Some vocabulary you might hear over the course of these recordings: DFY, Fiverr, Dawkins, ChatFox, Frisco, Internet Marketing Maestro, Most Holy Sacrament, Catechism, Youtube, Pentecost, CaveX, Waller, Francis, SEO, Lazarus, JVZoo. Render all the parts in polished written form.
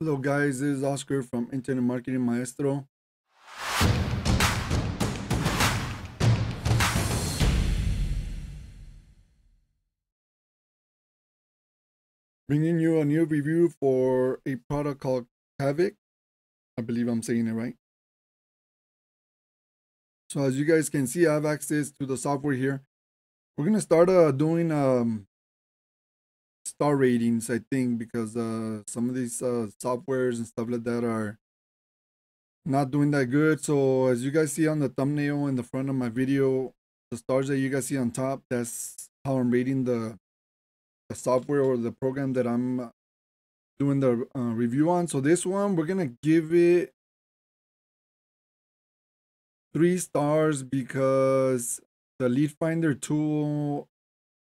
Hello guys, this is Oscar from Internet Marketing Maestro. Bringing you a new review for a product called CaveX. I believe I'm saying it right. So as you guys can see, I have access to the software here. We're going to start doing star ratings, I think, because some of these softwares and stuff like that are not doing that good. So as you guys see on the thumbnail in the front of my video, the stars that you guys see on top, that's how I'm rating the software or the program that I'm doing the review on. So this one, we're going to give it 3 stars because the lead finder tool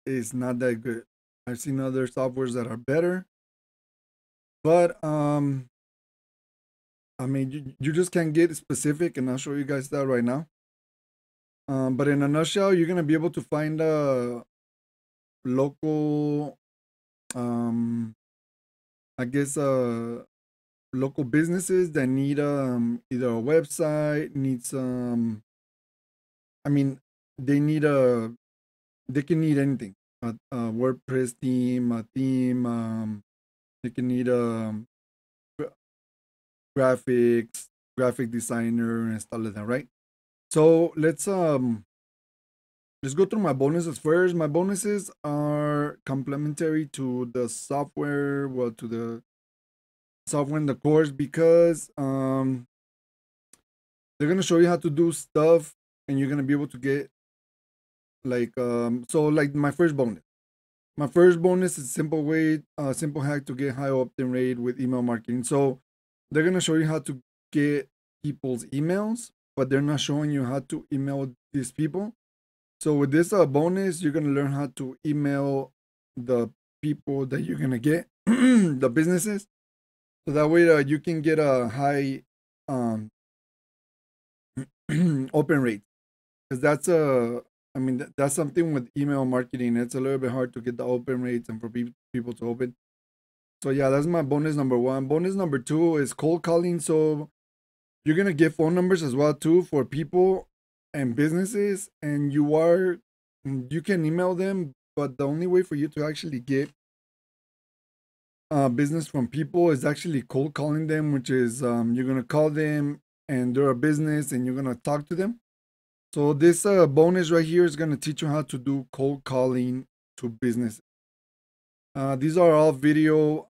is not that good. I've seen other softwares that are better, but I mean, you just can't get specific, and I'll show you guys that right now. But in a nutshell, you're going to be able to find local, I guess, local businesses that need either a website, needs I mean, they can need anything, a WordPress theme, they can need graphic designer and stuff like that, right? So let's go through my bonuses first. My bonuses are complementary to the software, well, to the software in the course, because they're going to show you how to do stuff, and you're going to be able to get like like my first bonus is simple hack to get high opt-in rate with email marketing. So they're going to show you how to get people's emails, but they're not showing you how to email these people. So with this bonus, you're going to learn how to email the people that you're going to get, the businesses. So that way you can get a high open rate, because that's I mean, that's something with email marketing. It's a little bit hard to get the open rates and for people to open. So yeah, that's my bonus number one. Bonus number two is cold calling. So you're going to get phone numbers as well too for people and businesses, and you can email them, but the only way for you to actually get business from people is actually cold calling them, which is you're going to call them and they're a business and you're going to talk to them. So this bonus right here is going to teach you how to do cold calling to business. These are all video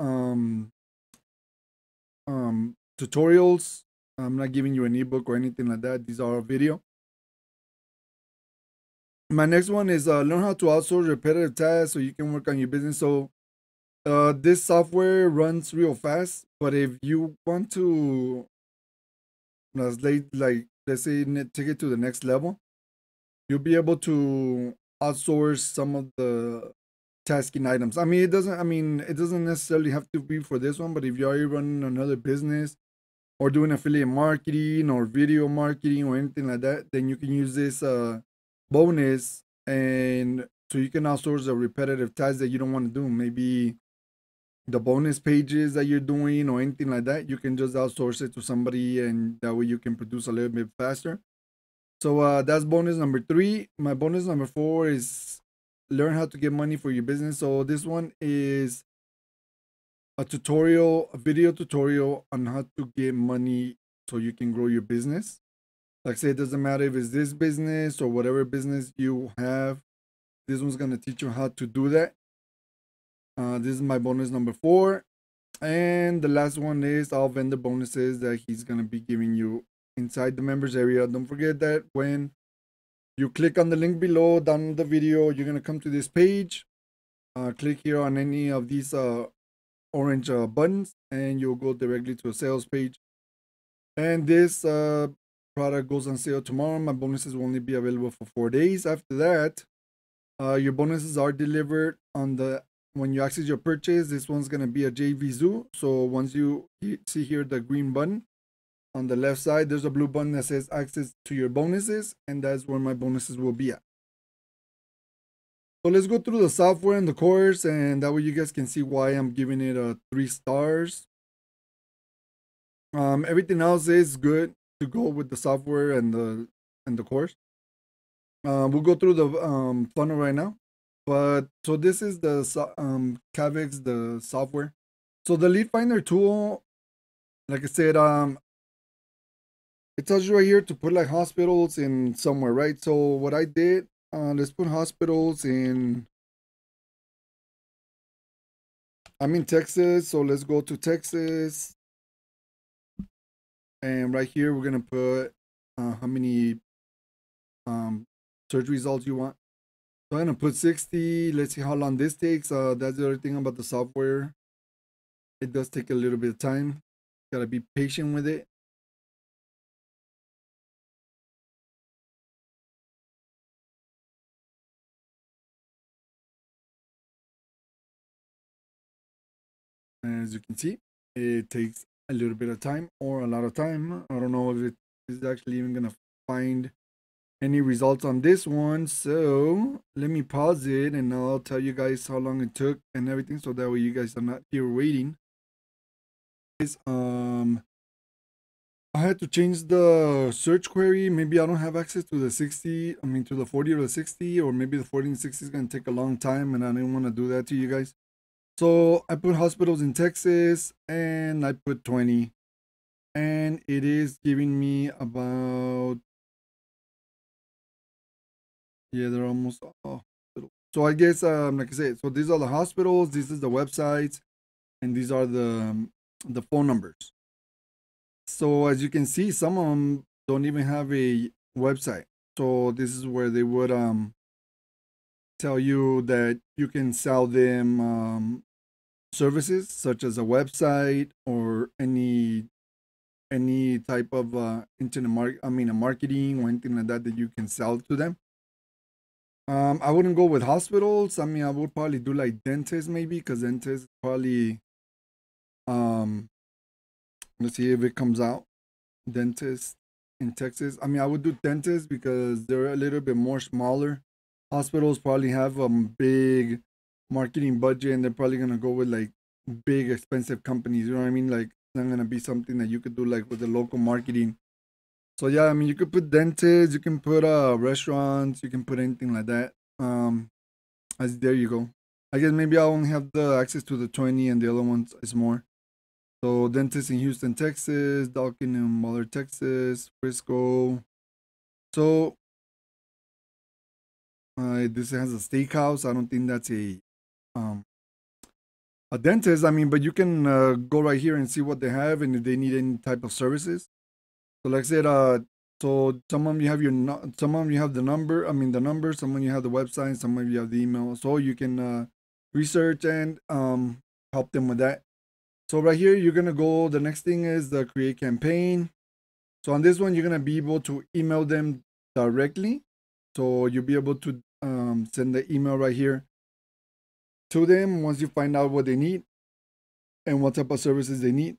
tutorials. I'm not giving you an ebook or anything like that. These are all video. My next one is learn how to outsource repetitive tasks so you can work on your business. So this software runs real fast, but if you want to translate, like let's say, take it to the next level, you'll be able to outsource some of the tasking items. I mean, it doesn't necessarily have to be for this one, but if you're already running another business or doing affiliate marketing or video marketing or anything like that, then you can use this bonus, and so you can outsource the repetitive tasks that you don't want to do. Maybe the bonus pages that you're doing or anything like that, you can just outsource it to somebody, and that way you can produce a little bit faster. So that's bonus number three. My bonus number four is learn how to get money for your business. So this one is a video tutorial on how to get money so you can grow your business. Like I say, it doesn't matter if it's this business or whatever business you have. This one's going to teach you how to do that. This is my bonus number four, and the last one is all vendor bonuses that he's going to be giving you inside the members area. Don't forget that when you click on the link below down the video, you're going to come to this page. Click here on any of these orange buttons, and you'll go directly to a sales page, and this product goes on sale tomorrow. My bonuses will only be available for 4 days. After that, your bonuses are delivered on the when you access your purchase. This one's going to be a JVZoo. So once you see here the green button on the left side, there's a blue button that says access to your bonuses, and that's where my bonuses will be at. So let's go through the software and the course, and that way you guys can see why I'm giving it 3 stars. Everything else is good to go with the software and the course. We'll go through the funnel right now. But so this is the CaveX, the software. So the lead finder tool, like I said, it tells you right here to put like hospitals in somewhere, right? So what I did, let's put hospitals in, I'm in Texas, so let's go to Texas. And right here, we're gonna put how many search results you want. So I'm gonna put 60. Let's see how long this takes. That's the other thing about the software. It does take a little bit of time. Gotta be patient with it. As you can see, it takes a little bit of time or a lot of time. I don't know if it is actually even gonna find any results on this one, so let me pause it and I'll tell you guys how long it took and everything, so that way you guys are not here waiting. I had to change the search query. Maybe I don't have access to the 60, I mean to the 40 or the 60, or maybe the 40 and 60 is gonna take a long time, and I didn't want to do that to you guys. So I put hospitals in Texas and I put 20, and it is giving me about, yeah, they're almost all hospitals. So I guess, like I said, so these are the hospitals, this is the websites, and these are the phone numbers. So as you can see, some of them don't even have a website. So this is where they would tell you that you can sell them services such as a website or any type of internet marketing or anything like that that you can sell to them. I wouldn't go with hospitals. I mean, I would probably do like dentists maybe, because dentists probably let's see if it comes out. Dentists in Texas. I mean, I would do dentists because they're a little bit more smaller. Hospitals probably have a big marketing budget, and they're probably going to go with like big expensive companies, you know what I mean? Like it's not going to be something that you could do like with the local marketing. So yeah, I mean, you could put dentists, you can put restaurants, you can put anything like that. As there you go. I guess maybe I only have the access to the 20 and the other ones is more. So dentists in Houston, Texas, Dawkins and Waller, Texas, Frisco. So this has a steakhouse. I don't think that's a dentist. I mean, but you can go right here and see what they have and if they need any type of services. So like I said, so some of them you have the number. I mean the number. Some of you have the website. Some of you have the email. So you can research and help them with that. So right here you're gonna go. The next thing is the create campaign. So on this one you're gonna be able to email them directly. So you'll be able to send the email right here to them once you find out what they need and what type of services they need.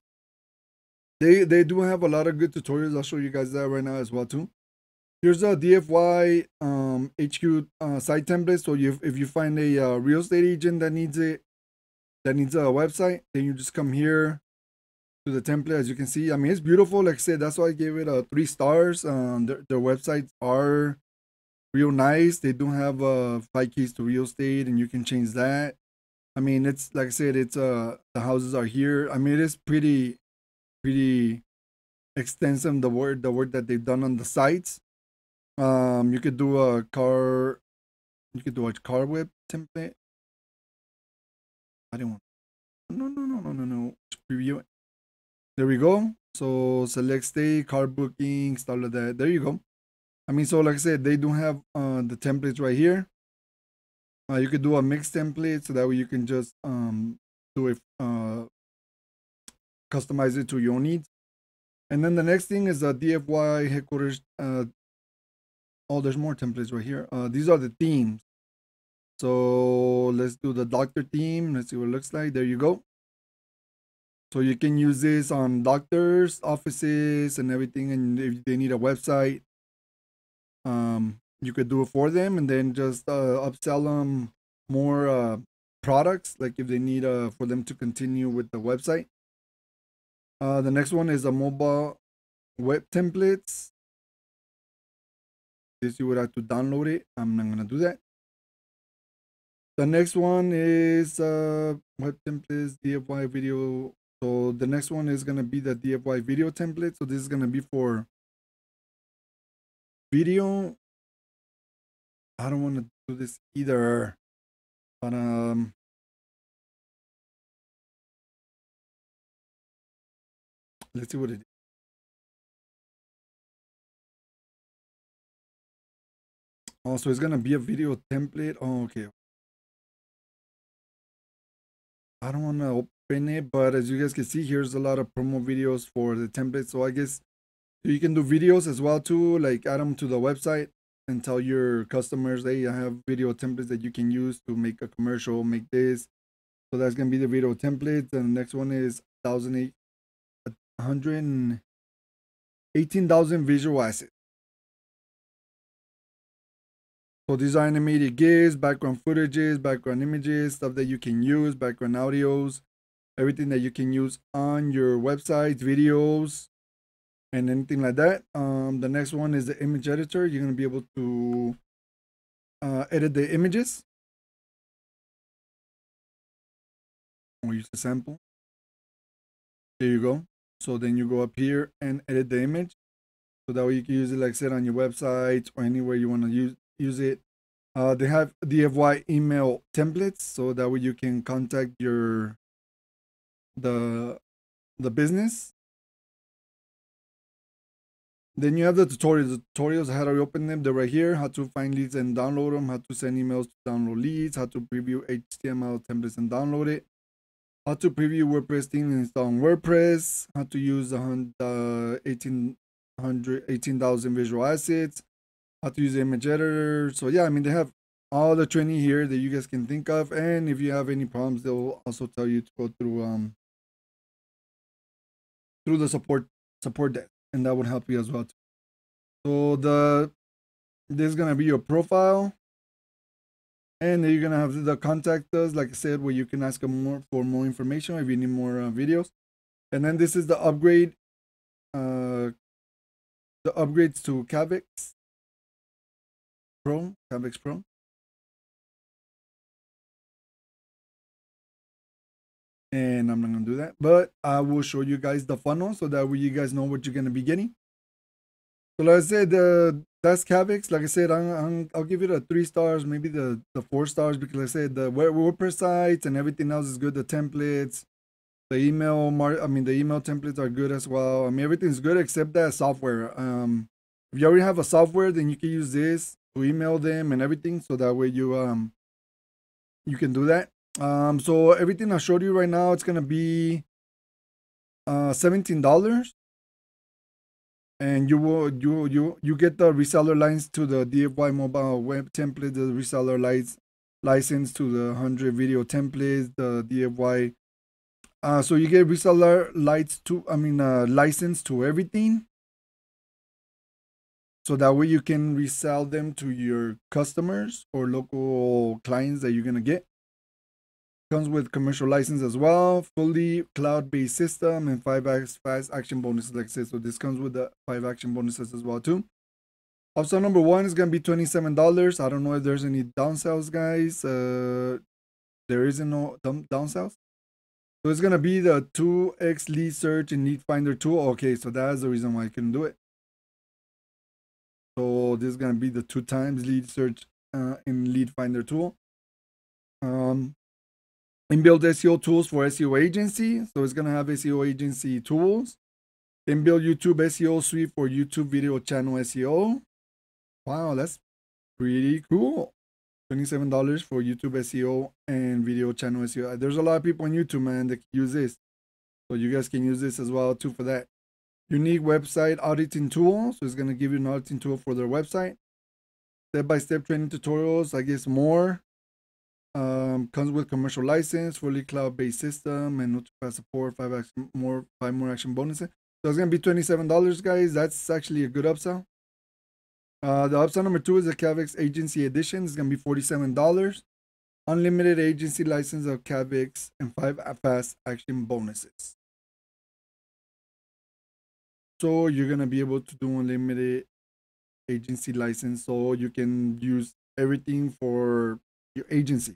They do have a lot of good tutorials. I'll show you guys that right now as well too. Here's a DFY HQ site template. So if you find a real estate agent that needs it, that needs a website, then you just come here to the template. As you can see, I mean, it's beautiful. Like I said, that's why I gave it 3 stars. Their websites are real nice. They don't have 5 keys to real estate, and you can change that. I mean, it's like I said, it's the houses are here. I mean, it is pretty extensive, the work that they've done on the sites. You could do a car web template. I didn't want no, preview it. There we go. So select stay, car booking, stuff like that. There you go. I mean, so like I said, they do have the templates right here. You could do a mixed template, so that way you can just do it, customize it to your needs. And then the next thing is the DFY headquarters. Oh, there's more templates right here. These are the themes. So let's do the doctor theme. Let's see what it looks like. There you go. So you can use this on doctors' offices and everything. And if they need a website, you could do it for them, and then just upsell them more products, like if they need for them to continue with the website. The next one is a mobile web templates. This you would have to download it. I'm not going to do that. The next one is web templates, DFY video. So the next one is going to be the DFY video template. So this is going to be for video. I don't want to do this either, but let's see what it is. Oh, so it's going to be a video template. Oh, okay. I don't want to open it, but as you guys can see, here's a lot of promo videos for the template. So I guess you can do videos as well too, like add them to the website and tell your customers, hey, I have video templates that you can use to make a commercial, make this. So that's going to be the video templates. And the next one is 118,000 visual assets. So these are animated GIFs, background footages, background images, stuff that you can use, background audios, everything that you can use on your website, videos, and anything like that. The next one is the image editor. You're going to be able to edit the images. We'll use the sample. There you go. So then you go up here and edit the image. So that way you can use it, like I said, on your website or anywhere you want to use it. They have DFY email templates, so that way you can contact your the business. Then you have the tutorials, how to open them. They're right here. How to find leads and download them, how to send emails to download leads, how to preview HTML templates and download it, how to preview WordPress theme and install on WordPress, how to use the 18,000 visual assets, how to use the image editor. So yeah, I mean, they have all the training here that you guys can think of, and if you have any problems, they'll also tell you to go through the support desk, and that would help you as well too. So this is gonna be your profile, and then you're gonna have the contact us, like I said, where you can ask them for more information if you need more videos. And then this is the upgrade, the upgrades to CaveX Pro, CaveX Pro. And I'm not going to do that, but I will show you guys the funnel so that way you guys know what you're going to be getting. So like I said, that's CaveX. Like I said, I'll give it a 3 stars, maybe the 4 stars, because like I said, the WordPress sites and everything else is good. The templates, the email templates are good as well. I mean, everything's good except that software. If you already have a software, then you can use this to email them and everything, so that way you you can do that. So everything I showed you right now, it's gonna be $17, and you get the reseller lines to the DFY mobile web template, the reseller license to the 100 video templates, the DFY. So you get reseller license to everything. So that way you can resell them to your customers or local clients that you're going to get. Comes with commercial license as well, fully cloud-based system, and 5 fast action bonuses, like I said. So this comes with the 5 action bonuses as well too. Option number 1 is going to be $27. I don't know if there's any down sales, guys. There isn't no down sales. So it's going to be the 2X lead search and lead finder tool. Okay, so that's the reason why I couldn't do it. So this is going to be the 2x lead search in lead finder tool. Inbuilt SEO tools for SEO agency. So it's going to have SEO agency tools. Inbuilt YouTube SEO suite for YouTube video channel SEO. Wow, that's pretty cool. $27 for YouTube SEO and video channel SEO. There's a lot of people on YouTube, man, that can use this. So you guys can use this as well too for that. Unique website auditing tool, so it's going to give you an auditing tool for their website. Step-by-step training tutorials, I guess more. Comes with commercial license, fully cloud-based system, and ultra-fast support, 5 more action bonuses. So it's going to be $27, guys. That's actually a good upsell. The upsell number 2 is the CaveX Agency Edition. It's going to be $47. Unlimited agency license of CaveX and 5 fast action bonuses. So you're going to be able to do unlimited agency license, so you can use everything for your agency.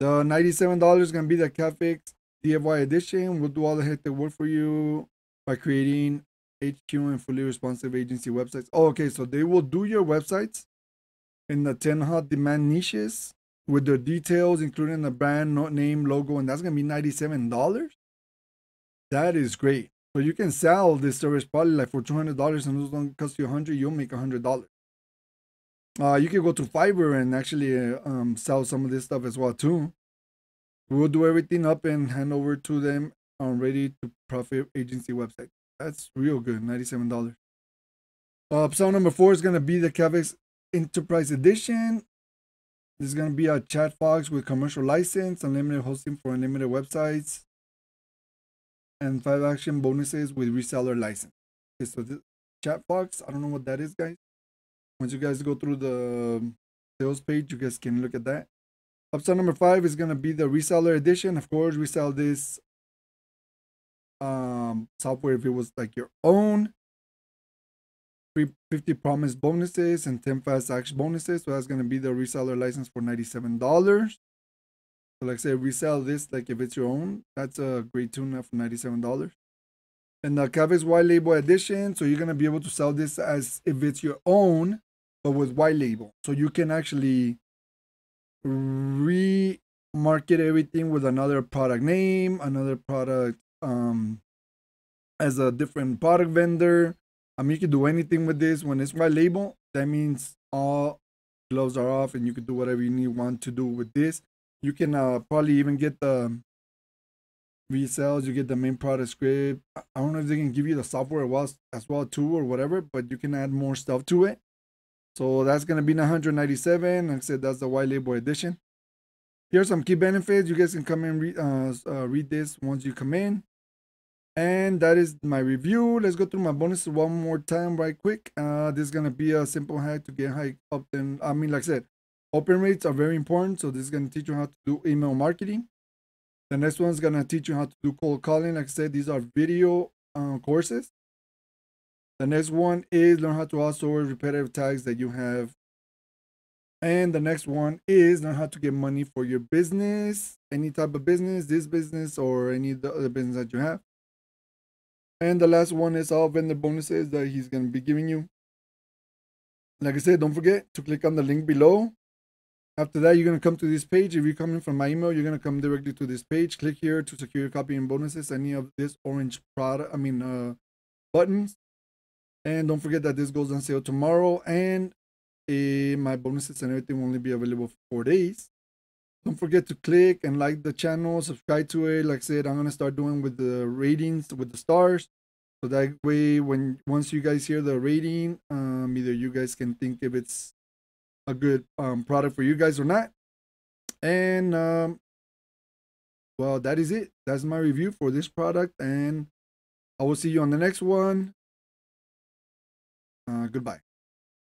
The $97 is going to be the CaveX DFY edition. We'll do all the hectic work for you by creating HQ and fully responsive agency websites. Oh, okay, so they will do your websites in the 10 hot demand niches with their details, including the brand, name, logo, and that's going to be $97. That is great. So you can sell this service probably like for $200, and those don't cost you $100. You'll make $100. You can go to Fiverr and actually sell some of this stuff as well too. We'll do everything up and hand over to them on ready to profit agency website. That's real good, $97. Episode number 4 is going to be the CaveX Enterprise Edition. This is going to be a ChatFox with commercial license, unlimited hosting for unlimited websites, and 5 action bonuses with reseller license. Okay, so this ChatFox, I don't know what that is, guys. Once you guys go through the sales page, you guys can look at that. Episode number 5 is going to be the reseller edition. Of course, we sell this software if it was like your own. 50 promise bonuses and 10 fast action bonuses. So that's going to be the reseller license for $97. So like I said, resell this like if it's your own. That's a great tune-up for $97. And the CaveX White Label Edition. So you're going to be able to sell this as if it's your own, but with white label. So you can actually remarket everything with another product name, another product as a different product vendor. You can do anything with this. When it's white label, that means all gloves are off and you can do whatever you want to do with this. You can probably even get the resells. You get the main product script. I don't know if they can give you the software as well too or whatever, but you can add more stuff to it. So that's going to be $997. Like I said, that's the white label edition. Here's some key benefits. You guys can come and read this once you come in. And that is my review. Let's go through my bonuses one more time right quick. This is going to be a simple hack to get high up. And I mean, like I said, open rates are very important. So this is going to teach you how to do email marketing. The next one is going to teach you how to do cold calling. Like I said, these are video courses. The next one is learn how to outsource repetitive tasks that you have. And the next one is learn how to get money for your business, any type of business, this business or any other business that you have. And the last one is all vendor bonuses that he's going to be giving you. Like I said, don't forget to click on the link below. After that, you're going to come to this page. If you're coming from my email, you're going to come directly to this page. Click here to secure your copy and bonuses, any of this orange product, buttons. And don't forget that this goes on sale tomorrow. And my bonuses and everything will only be available for 4 days. Don't forget to click and like the channel, subscribe to it. Like I said, I'm going to start doing with the ratings, with the stars. So that way, once you guys hear the rating, either you guys can think if it's a good product for you guys or not. And, well, that is it. That's my review for this product. And I will see you on the next one. Goodbye.